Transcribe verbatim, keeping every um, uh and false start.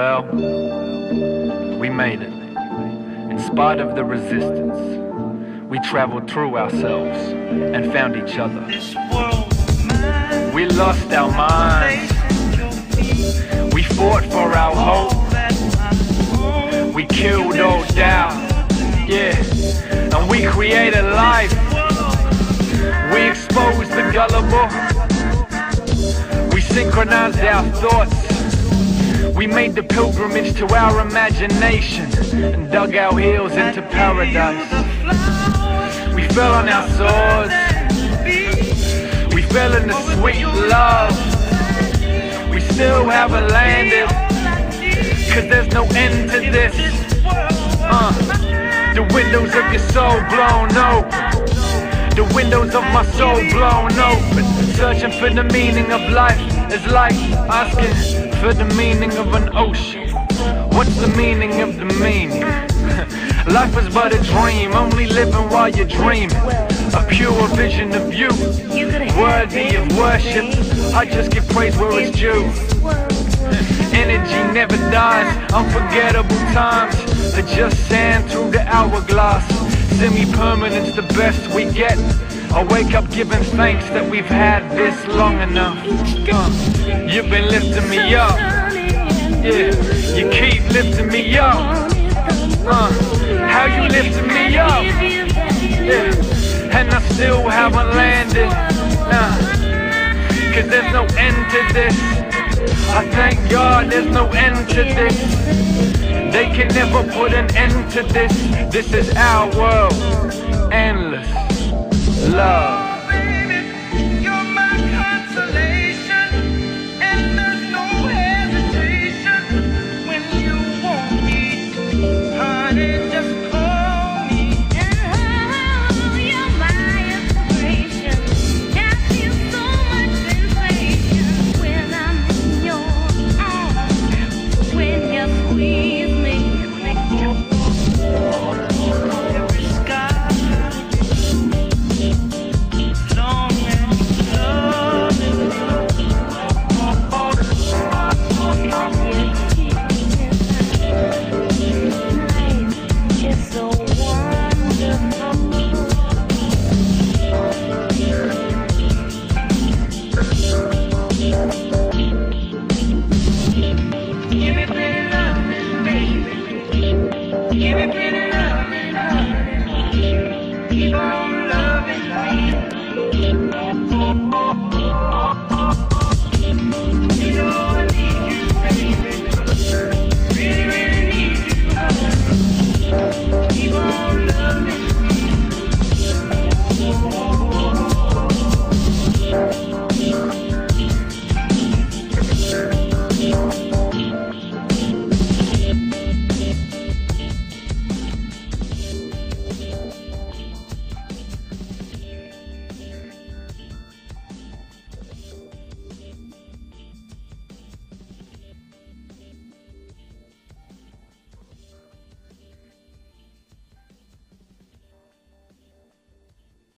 Well, we made it. In spite of the resistance, we traveled through ourselves and found each other. We lost our minds. We fought for our hope. We killed all doubt. Yeah, and we created life. We exposed the gullible. We synchronized our thoughts. We made the pilgrimage to our imagination and dug our heels into paradise. We fell on our swords. We fell into sweet love. We still haven't landed, cause there's no end to this. uh, The windows of your soul blown open. The windows of my soul blown open. Searching for the meaning of life is like asking for the meaning of an ocean. What's the meaning of the meaning? Life is but a dream, only living while you're dreaming. A pure vision of you, worthy of worship. I just give praise where it's due. Energy never dies, unforgettable times are just sand through the hourglass. Semi-permanence, the best we get. I wake up giving thanks that we've had this long enough. uh, You've been lifting me up. Yeah, you keep lifting me up. uh, How you lifting me up? Yeah, and I still haven't landed. uh, Cause there's no end to this. I thank God there's no end to this. They can never put an end to this. This is our world. Endless love.